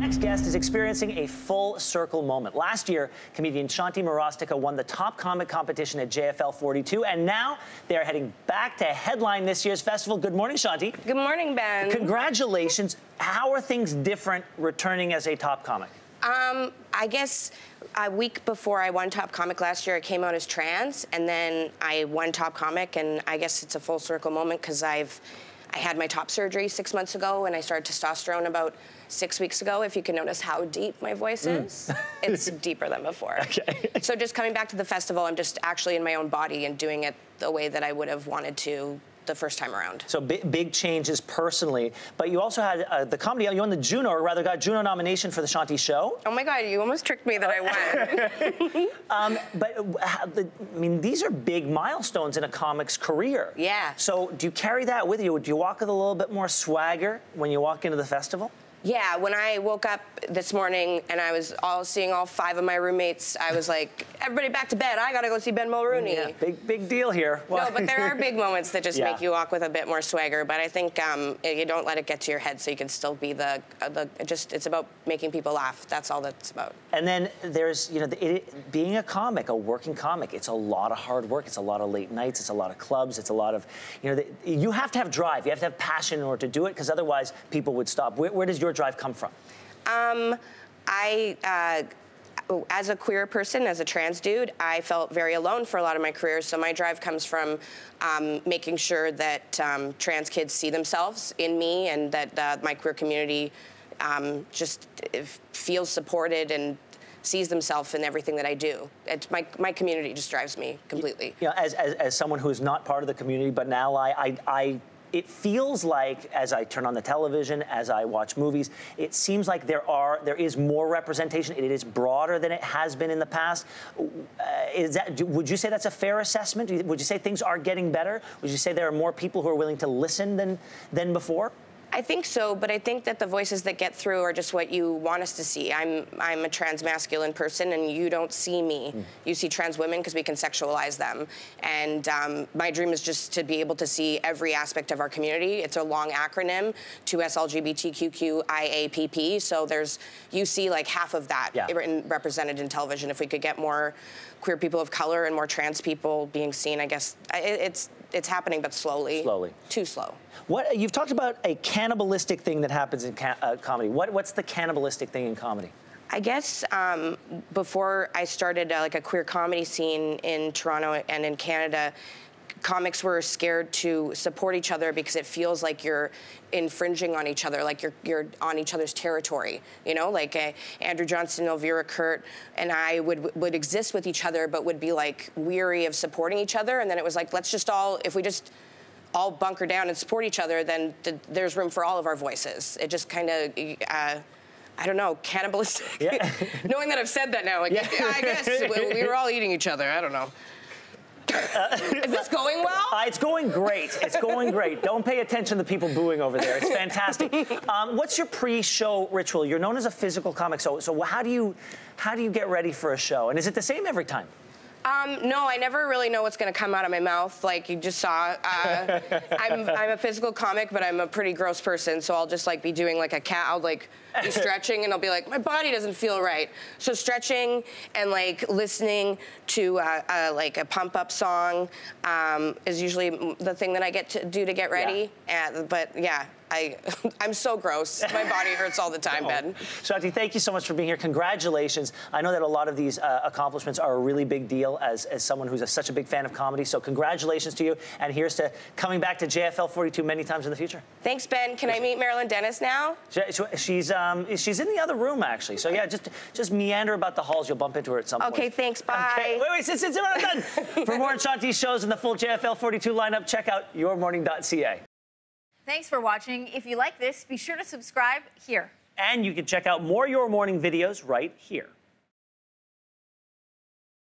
Next guest is experiencing a full circle moment. Last year, comedian Chanty Marostica won the top comic competition at JFL 42, and now they are heading back to headline this year's festival. Good morning, Chanty. Good morning, Ben. Congratulations. How are things different returning as a top comic? I guess a week before I won Top Comic last year, I came out as trans, and then I won Top Comic, and I guess it's a full circle moment because I had my top surgery 6 months ago, and I started testosterone about 6 weeks ago. If you can notice how deep my voice is, it's deeper than before. Okay. So just coming back to the festival, I'm just actually in my own body and doing it the way that I would have wanted to the first time around. So big changes personally, but you also had the comedy. You won the Juno, or rather got Juno nomination for the Chanty Show. Oh my God, you almost tricked me that I won. I mean, these are big milestones in a comic's career. Yeah. So do you carry that with you? Do you walk with a little bit more swagger when you walk into the festival? Yeah, when I woke up this morning and I was seeing all five of my roommates, I was like, everybody back to bed, I gotta go see Ben Mulrooney. Yeah, big deal here. Well, no, but there are big moments that just make you walk with a bit more swagger, but I think you don't let it get to your head, so you can still be it's about making people laugh. That's all that's about. And then there's, you know, being a comic, a working comic, it's a lot of hard work, it's a lot of late nights, it's a lot of clubs, it's a lot of, you know, you have to have drive, you have to have passion in order to do it, because otherwise people would stop. Where does your drive come from? As a queer person, as a trans dude, I felt very alone for a lot of my career, so my drive comes from making sure that trans kids see themselves in me, and that my queer community feels supported and sees themselves in everything that I do. It's my community just drives me completely. You know, as someone who's not part of the community but an ally, it feels like, as I turn on the television, as I watch movies, it seems like there is more representation. It is broader than it has been in the past. Would you say that's a fair assessment? Would you say things are getting better? Would you say there are more people who are willing to listen than before? I think so, but I think that the voices that get through are just what you want us to see. I'm a trans masculine person, and you don't see me. You see trans women because we can sexualize them. And my dream is just to be able to see every aspect of our community. It's a long acronym, 2SLGBTQQIAPP. So you see like half of that represented in television. If we could get more queer people of color and more trans people being seen, I guess it's happening, but slowly. Slowly. Too slow. What you've talked about a cannibalistic thing that happens in comedy. What's the cannibalistic thing in comedy? I guess before I started like a queer comedy scene in Toronto and in Canada, comics were scared to support each other because it feels like you're infringing on each other, like you're on each other's territory. You know, like Andrew Johnson, Elvira Kurt, and I would exist with each other, but would be like weary of supporting each other. And then it was like, let's just if we just all bunker down and support each other, then there's room for all of our voices. It just kind of, I don't know, cannibalistic. Yeah. Knowing that I've said that now, like, I guess we were all eating each other. I don't know. Is this going well? It's going great. It's going great. Don't pay attention to the people booing over there. It's fantastic. What's your pre-show ritual? You're known as a physical comic, so how do you get ready for a show? And is it the same every time? No, I never really know what's going to come out of my mouth, like you just saw. I'm a physical comic, but I'm a pretty gross person, so I'll just like be doing like a cat. I'll like be stretching, and I'll be like, my body doesn't feel right. So stretching and like listening to like a pump-up song is usually the thing that I get to do to get ready. Yeah. But yeah. I'm so gross. My body hurts all the time, Ben. Chanty, thank you so much for being here. Congratulations. I know that a lot of these accomplishments are a really big deal as someone who's such a big fan of comedy, so congratulations to you, and here's to coming back to JFL 42 many times in the future. Thanks, Ben. Can I meet Marilyn Dennis now? She's in the other room, actually, so yeah, just meander about the halls. You'll bump into her at some point. Okay, thanks. Bye. Okay. Wait, since we're not done. For more Chanty shows and the full JFL 42 lineup, check out yourmorning.ca. Thanks for watching. If you like this, be sure to subscribe here. And you can check out more Your Morning videos right here.